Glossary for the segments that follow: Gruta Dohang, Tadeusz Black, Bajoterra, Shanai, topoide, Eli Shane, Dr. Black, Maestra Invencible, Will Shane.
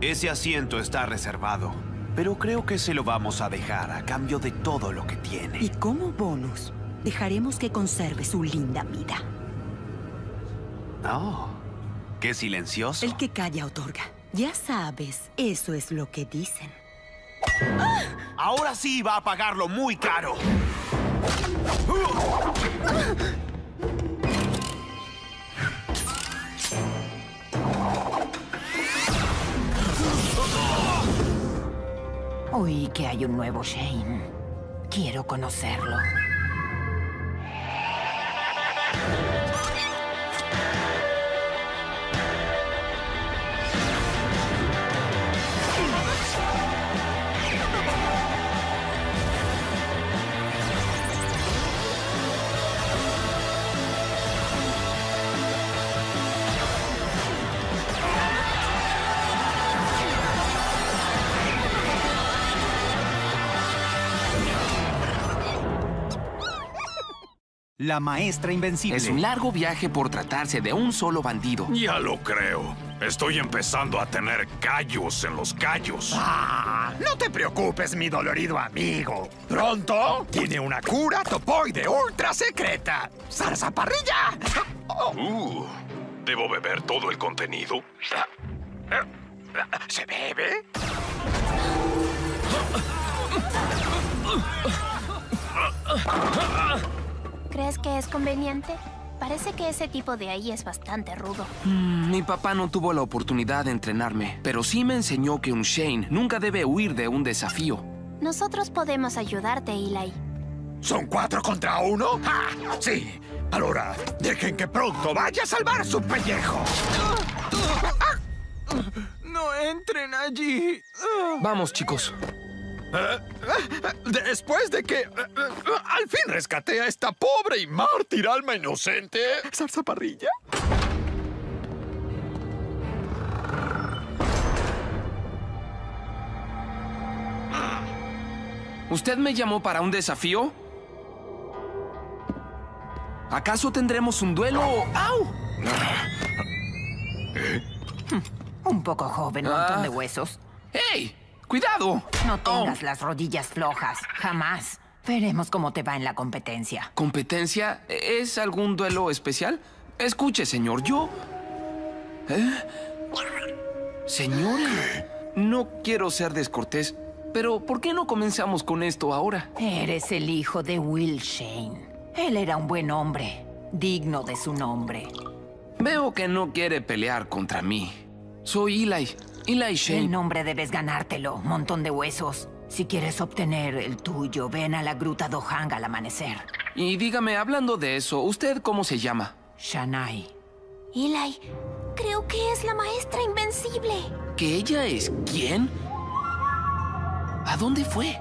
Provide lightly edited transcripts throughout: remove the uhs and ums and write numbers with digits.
Ese asiento está reservado, pero creo que se lo vamos a dejar a cambio de todo lo que tiene. Y como bonus, dejaremos que conserve su linda vida. Oh, qué silencioso. El que calla otorga. Ya sabes, eso es lo que dicen. ¡Ah! Ahora sí va a pagarlo muy caro. ¡Ah! Oí que hay un nuevo Shane. Quiero conocerlo. La Maestra Invencible. Es un largo viaje por tratarse de un solo bandido. Ya lo creo. Estoy empezando a tener callos en los callos. Ah, no te preocupes, mi dolorido amigo. Pronto tiene una cura topoide ultra secreta. ¡Zarzaparrilla! ¿Debo beber todo el contenido? ¿Se bebe? ¿Crees que es conveniente? Parece que ese tipo de ahí es bastante rudo. Mi papá no tuvo la oportunidad de entrenarme, pero sí me enseñó que un Shane nunca debe huir de un desafío. Nosotros podemos ayudarte, Eli. ¿Son 4 contra 1? ¡Ah! Sí. Ahora, dejen que pronto vaya a salvar su pellejo. No entren allí. Vamos, chicos. Después de que al fin rescaté a esta pobre y mártir alma inocente. ¿Zarzaparrilla? ¿Usted me llamó para un desafío? ¿Acaso tendremos un duelo? ¡Au! Un poco joven, montón de huesos. ¡Hey! ¡Cuidado! No tengas las rodillas flojas. Jamás. Veremos cómo te va en la competencia. ¿Competencia? ¿Es algún duelo especial? Escuche, señor, yo... Señor, no quiero ser descortés, pero ¿por qué no comenzamos con esto ahora? Eres el hijo de Will Shane. Él era un buen hombre, digno de su nombre. Veo que no quiere pelear contra mí. Soy Eli. Eli Shane. El nombre debes ganártelo, montón de huesos. Si quieres obtener el tuyo, ven a la Gruta Dohang al amanecer. Y dígame, hablando de eso, ¿usted cómo se llama? Shanai. Eli, creo que es la Maestra Invencible. ¿Que ella es quién? ¿A dónde fue?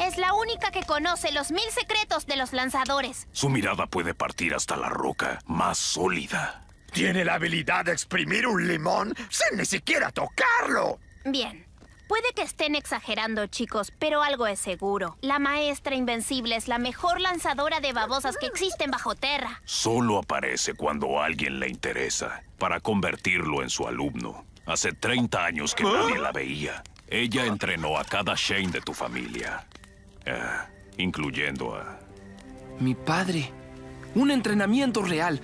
Es la única que conoce los 1000 secretos de los lanzadores. Su mirada puede partir hasta la roca más sólida. Tiene la habilidad de exprimir un limón sin ni siquiera tocarlo. Bien. Puede que estén exagerando, chicos, pero algo es seguro. La Maestra Invencible es la mejor lanzadora de babosas que existe en Bajoterra. Solo aparece cuando a alguien le interesa, para convertirlo en su alumno. Hace 30 años que nadie la veía. Ella entrenó a cada Shane de tu familia. Incluyendo a... mi padre. Un entrenamiento real.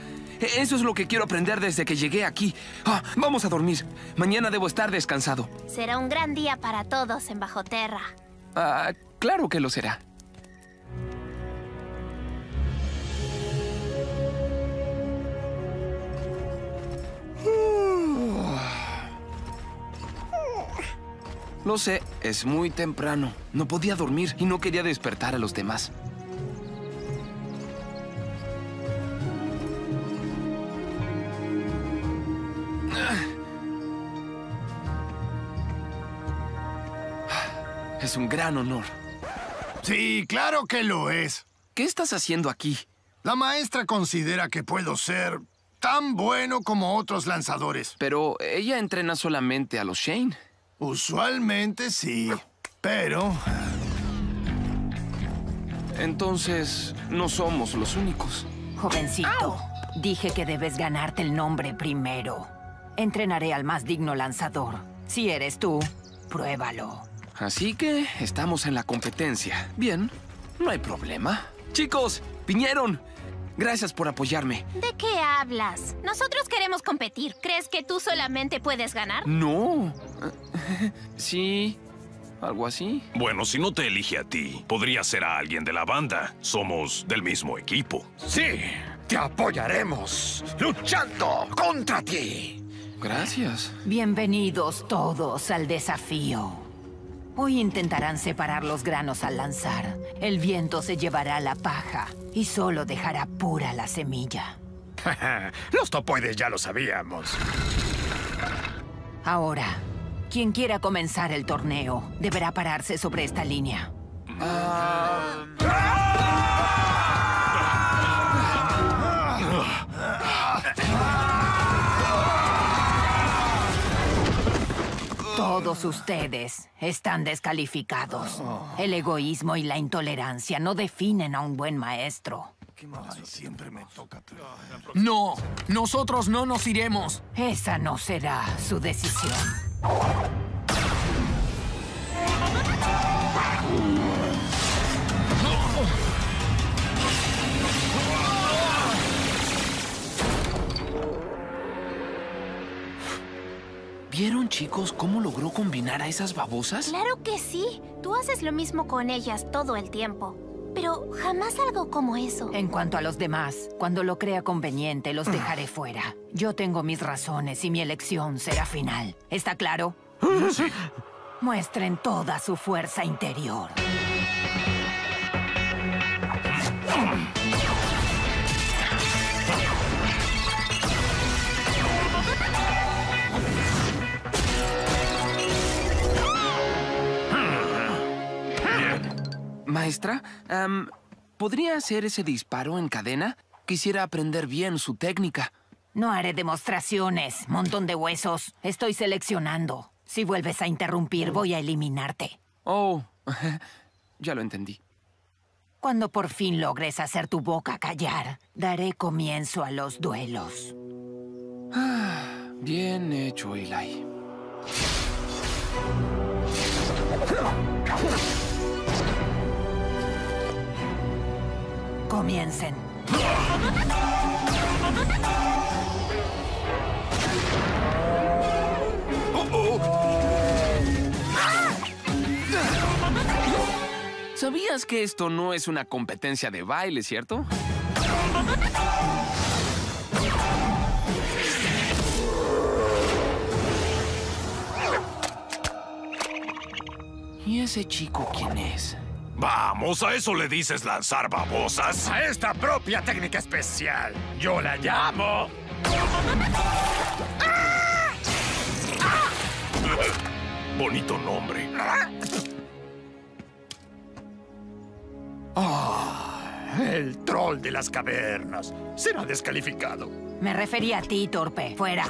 Eso es lo que quiero aprender desde que llegué aquí. Vamos a dormir. Mañana debo estar descansado. Será un gran día para todos en Bajoterra. Claro que lo será. Lo sé, es muy temprano. No podía dormir y no quería despertar a los demás. Es un gran honor. Sí, claro que lo es. ¿Qué estás haciendo aquí? La maestra considera que puedo ser tan bueno como otros lanzadores. Pero ella entrena solamente a los Shane. Usualmente sí, pero... entonces, no somos los únicos. Jovencito, dije que debes ganarte el nombre primero. Entrenaré al más digno lanzador. Si eres tú, pruébalo. Así que estamos en la competencia. Bien, no hay problema. Chicos, vinieron. Gracias por apoyarme. ¿De qué hablas? Nosotros queremos competir. ¿Crees que tú solamente puedes ganar? No. Sí, algo así. Bueno, si no te elige a ti, podría ser a alguien de la banda. Somos del mismo equipo. Sí, te apoyaremos luchando contra ti. Gracias. Bienvenidos todos al desafío. Hoy intentarán separar los granos al lanzar. El viento se llevará la paja y solo dejará pura la semilla. Los topoides ya lo sabíamos. Ahora, quien quiera comenzar el torneo deberá pararse sobre esta línea. Todos ustedes están descalificados. El egoísmo y la intolerancia no definen a un buen maestro. No, nosotros no nos iremos. Esa no será su decisión. ¿Vieron, chicos, cómo logró combinar a esas babosas? ¡Claro que sí! Tú haces lo mismo con ellas todo el tiempo. Pero jamás algo como eso. En cuanto a los demás, cuando lo crea conveniente, los dejaré fuera. Yo tengo mis razones y mi elección será final. ¿Está claro? Sí. Muestren toda su fuerza interior. Maestra, ¿podría hacer ese disparo en cadena? Quisiera aprender bien su técnica. No haré demostraciones, montón de huesos. Estoy seleccionando. Si vuelves a interrumpir, voy a eliminarte. Oh, ya lo entendí. Cuando por fin logres hacer tu boca callar, daré comienzo a los duelos. Bien hecho, Eli. Comiencen. ¿Sabías que esto no es una competencia de baile, cierto? ¿Y ese chico quién es? Vamos, ¿a eso le dices lanzar babosas? A esta propia técnica especial. Yo la llamo... ¡Ah! ¡Ah! Bonito nombre. Oh, el troll de las cavernas. Será descalificado. Me refería a ti, torpe. Fuera.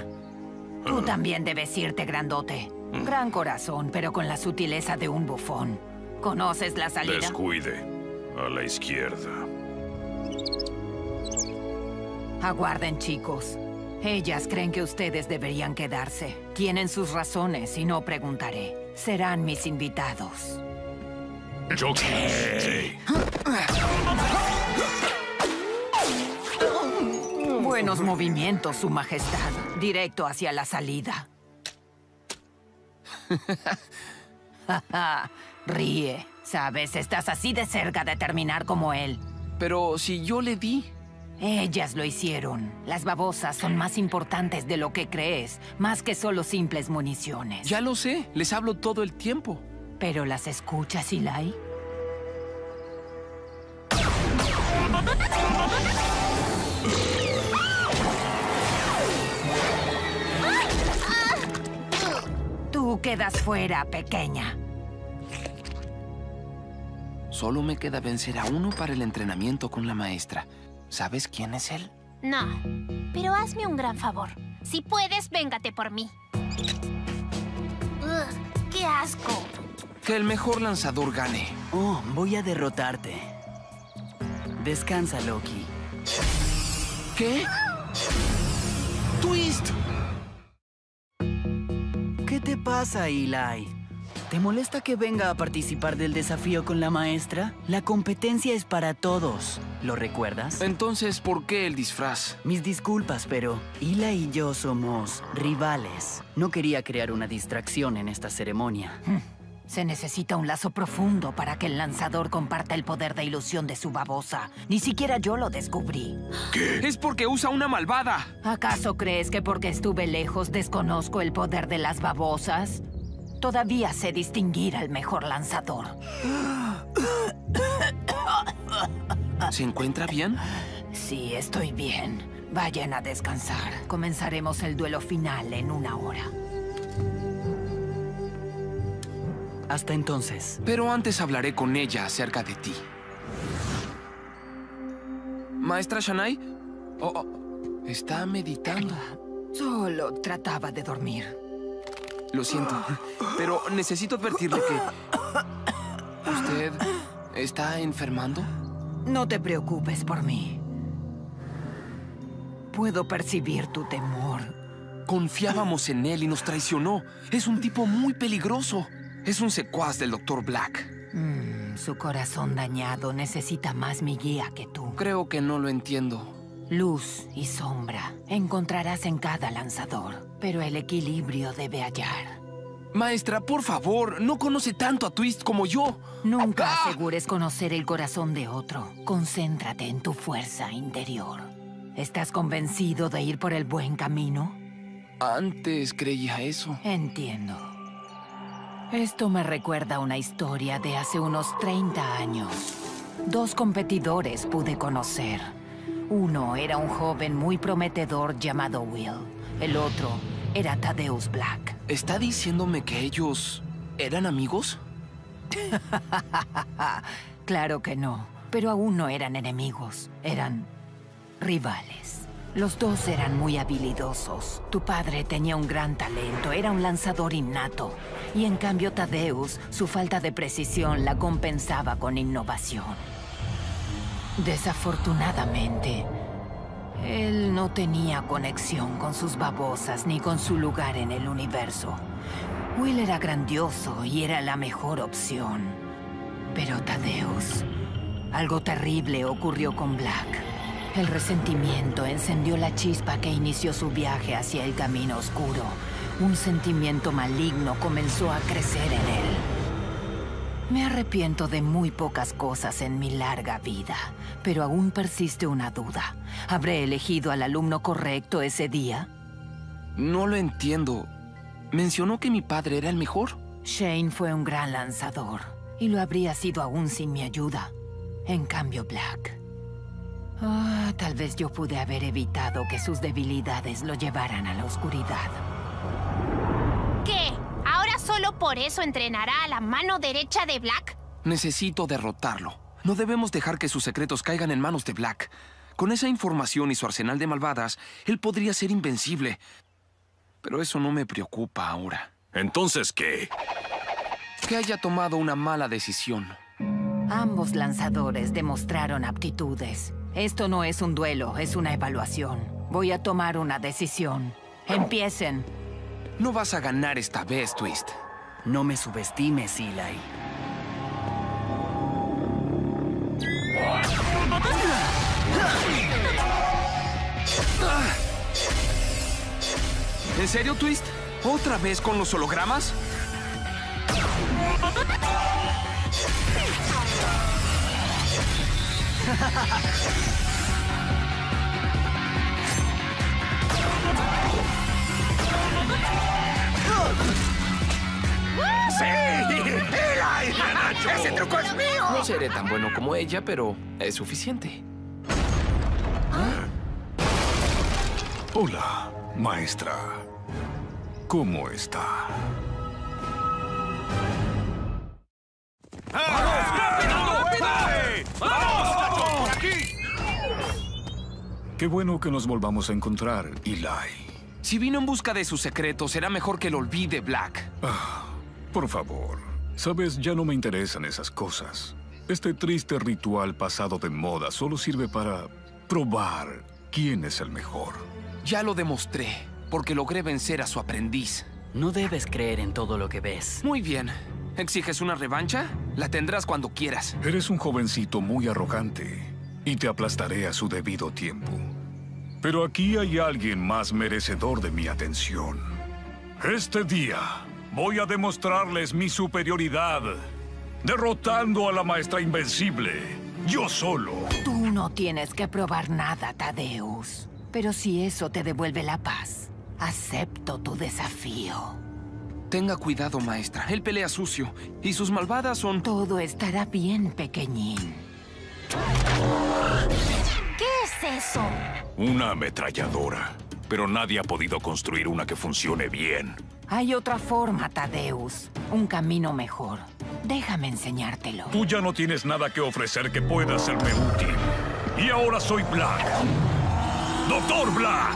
Tú también debes irte, grandote. Gran corazón, pero con la sutileza de un bufón. ¿Conoces la salida? Descuide. A la izquierda. Aguarden, chicos. Ellas creen que ustedes deberían quedarse. Tienen sus razones y no preguntaré. Serán mis invitados. ¿Yo qué? Buenos movimientos, Su Majestad. Directo hacia la salida. Ríe. Sabes, estás así de cerca de terminar como él. Pero si yo le di... Ellas lo hicieron. Las babosas son más importantes de lo que crees, más que solo simples municiones. Ya lo sé. Les hablo todo el tiempo. ¿Pero las escuchas, Eli? Tú quedas fuera, pequeña. Solo me queda vencer a uno para el entrenamiento con la maestra. ¿Sabes quién es él? No, pero hazme un gran favor. Si puedes, véngate por mí. Ugh, ¡qué asco! Que el mejor lanzador gane. Oh, voy a derrotarte. Descansa, Loki. ¿Qué? ¡Twist! pasa, Eli? ¿Te molesta que venga a participar del desafío con la maestra? La competencia es para todos. ¿Lo recuerdas? Entonces, ¿por qué el disfraz? Mis disculpas, pero Eli y yo somos rivales. No quería crear una distracción en esta ceremonia. Se necesita un lazo profundo para que el lanzador comparta el poder de ilusión de su babosa. Ni siquiera yo lo descubrí. ¿Qué? ¡Es porque usa una malvada! ¿Acaso crees que porque estuve lejos desconozco el poder de las babosas? Todavía sé distinguir al mejor lanzador. ¿Se encuentra bien? Sí, estoy bien. Vayan a descansar. Comenzaremos el duelo final en 1 hora. Hasta entonces. Pero antes hablaré con ella acerca de ti. ¿Maestra Shanai? Oh, está meditando. Solo trataba de dormir. Lo siento, pero necesito advertirle que... ¿Usted está enfermando? No te preocupes por mí. Puedo percibir tu temor. Confiábamos en él y nos traicionó. Es un tipo muy peligroso. Es un secuaz del Dr. Black. Su corazón dañado necesita más mi guía que tú. Creo que no lo entiendo. Luz y sombra encontrarás en cada lanzador, pero el equilibrio debe hallar. Maestra, por favor, no conoce tanto a Twist como yo. Nunca asegures conocer el corazón de otro. Concéntrate en tu fuerza interior. ¿Estás convencido de ir por el buen camino? Antes creía eso. Entiendo. Esto me recuerda una historia de hace unos 30 años. 2 competidores pude conocer. Uno era un joven muy prometedor llamado Will. El otro era Tadeusz Black. ¿Está diciéndome que ellos eran amigos? Claro que no, pero aún no eran enemigos. Eran rivales. Los dos eran muy habilidosos. Tu padre tenía un gran talento, era un lanzador innato. Y en cambio Tadeusz, su falta de precisión la compensaba con innovación. Desafortunadamente, él no tenía conexión con sus babosas ni con su lugar en el universo. Will era grandioso y era la mejor opción. Pero Tadeusz, algo terrible ocurrió con Black. El resentimiento encendió la chispa que inició su viaje hacia el camino oscuro. Un sentimiento maligno comenzó a crecer en él. Me arrepiento de muy pocas cosas en mi larga vida, pero aún persiste una duda. ¿Habré elegido al alumno correcto ese día? No lo entiendo. ¿Mencionó que mi padre era el mejor? Shane fue un gran lanzador, y lo habría sido aún sin mi ayuda. En cambio, Black... tal vez yo pude haber evitado que sus debilidades lo llevaran a la oscuridad. ¿Qué? ¿Ahora solo por eso entrenará a la mano derecha de Black? Necesito derrotarlo. No debemos dejar que sus secretos caigan en manos de Black. Con esa información y su arsenal de malvadas, él podría ser invencible. Pero eso no me preocupa ahora. ¿Entonces qué? Que haya tomado una mala decisión. Ambos lanzadores demostraron aptitudes. Esto no es un duelo, es una evaluación. Voy a tomar una decisión. ¡Empiecen! No vas a ganar esta vez, Twist. No me subestimes, Eli. ¿En serio, Twist? ¿Otra vez con los hologramas? ¡Sí! ¡Eli! ¡Ese truco es mío! No seré tan bueno como ella, pero es suficiente. Hola, maestra. ¿Cómo está? Qué bueno que nos volvamos a encontrar, Eli. Si vino en busca de sus secretos, será mejor que lo olvide, Black. Por favor. Sabes, ya no me interesan esas cosas. Este triste ritual pasado de moda solo sirve para probar quién es el mejor. Ya lo demostré, porque logré vencer a su aprendiz. No debes creer en todo lo que ves. Muy bien. ¿Exiges una revancha? La tendrás cuando quieras. Eres un jovencito muy arrogante y te aplastaré a su debido tiempo. Pero aquí hay alguien más merecedor de mi atención. Este día voy a demostrarles mi superioridad, derrotando a la Maestra Invencible. Yo solo. Tú no tienes que probar nada, Tadeusz. Pero si eso te devuelve la paz, acepto tu desafío. Tenga cuidado, maestra. Él pelea sucio. Y sus malvadas son... Todo estará bien, pequeñín. ¿Qué es eso? Una ametralladora. Pero nadie ha podido construir una que funcione bien. Hay otra forma, Tadeusz. Un camino mejor. Déjame enseñártelo. Tú ya no tienes nada que ofrecer que pueda serme útil. Y ahora soy Black. ¡Doctor Black!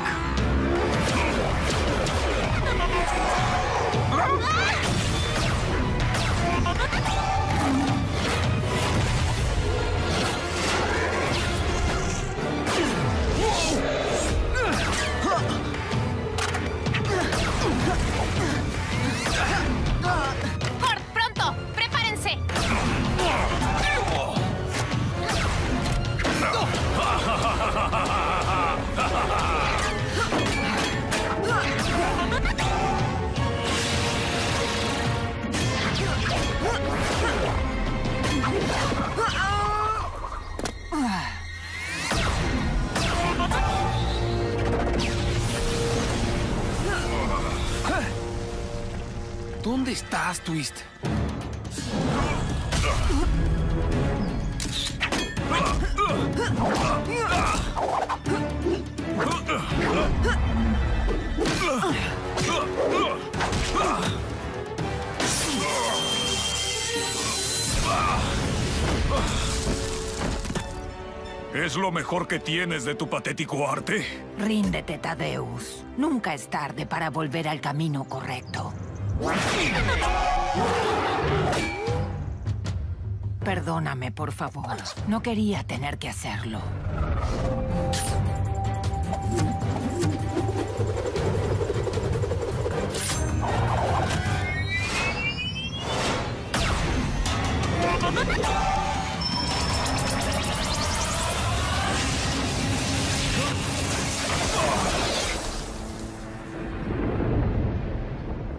¡Ford, pronto! ¡Prepárense! ¿Dónde estás, Twist? ¿Es lo mejor que tienes de tu patético arte? Ríndete, Tadeusz. Nunca es tarde para volver al camino correcto. Perdóname, por favor. No quería tener que hacerlo.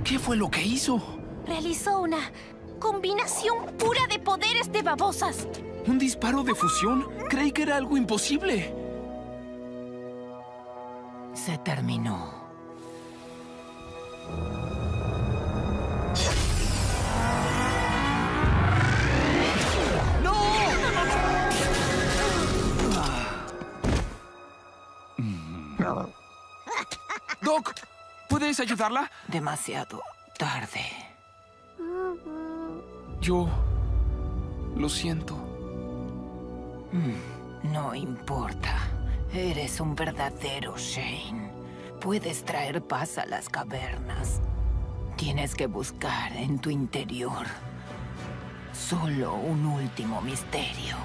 ¿Qué fue lo que hizo? Realizó una combinación pura de poderes de babosas. ¿Un disparo de fusión? Creí que era algo imposible. Se terminó. Doc, ¿puedes ayudarla? Demasiado tarde. Yo... lo siento. No importa. Eres un verdadero Shane. Puedes traer paz a las cavernas. Tienes que buscar en tu interior solo un último misterio.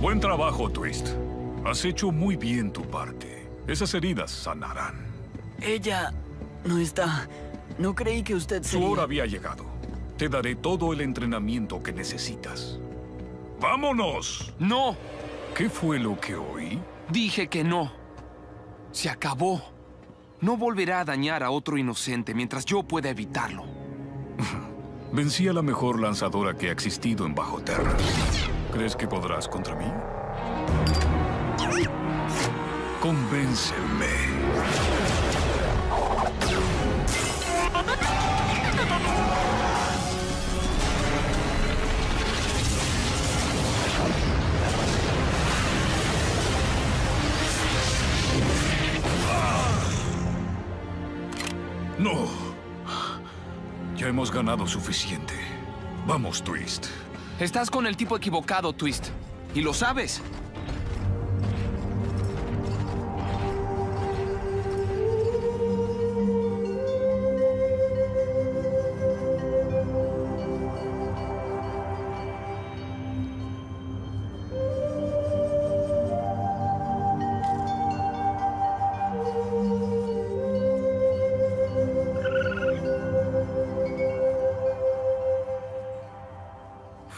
Buen trabajo, Twist. Has hecho muy bien tu parte. Esas heridas sanarán. Ella no está. No creí que usted sería... Su hora había llegado. Te daré todo el entrenamiento que necesitas. ¡Vámonos! ¡No! ¿Qué fue lo que oí? Dije que no. Se acabó. No volverá a dañar a otro inocente mientras yo pueda evitarlo. Vencí a la mejor lanzadora que ha existido en Bajoterra. ¿Crees que podrás contra mí? Convénceme. No. Ya hemos ganado suficiente. Vamos, Twist. Estás con el tipo equivocado, Twist. Y lo sabes.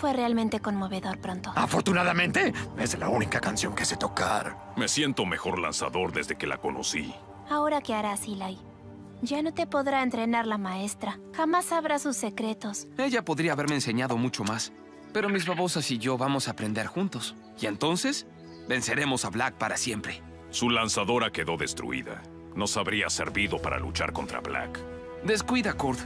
fue realmente conmovedor pronto. Afortunadamente, es la única canción que sé tocar. Me siento mejor lanzador desde que la conocí. Ahora, ¿qué harás, Eli? Ya no te podrá entrenar la maestra. Jamás sabrá sus secretos. Ella podría haberme enseñado mucho más. Pero mis babosas y yo vamos a aprender juntos. Y entonces, venceremos a Black para siempre. Su lanzadora quedó destruida. Nos habría servido para luchar contra Black. Descuida, Kurt.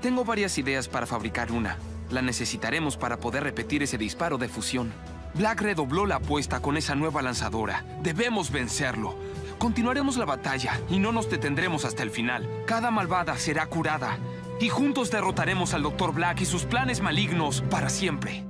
Tengo varias ideas para fabricar una. La necesitaremos para poder repetir ese disparo de fusión. Black redobló la apuesta con esa nueva lanzadora. Debemos vencerlo. Continuaremos la batalla y no nos detendremos hasta el final. Cada malvada será curada y juntos derrotaremos al Dr. Black y sus planes malignos para siempre.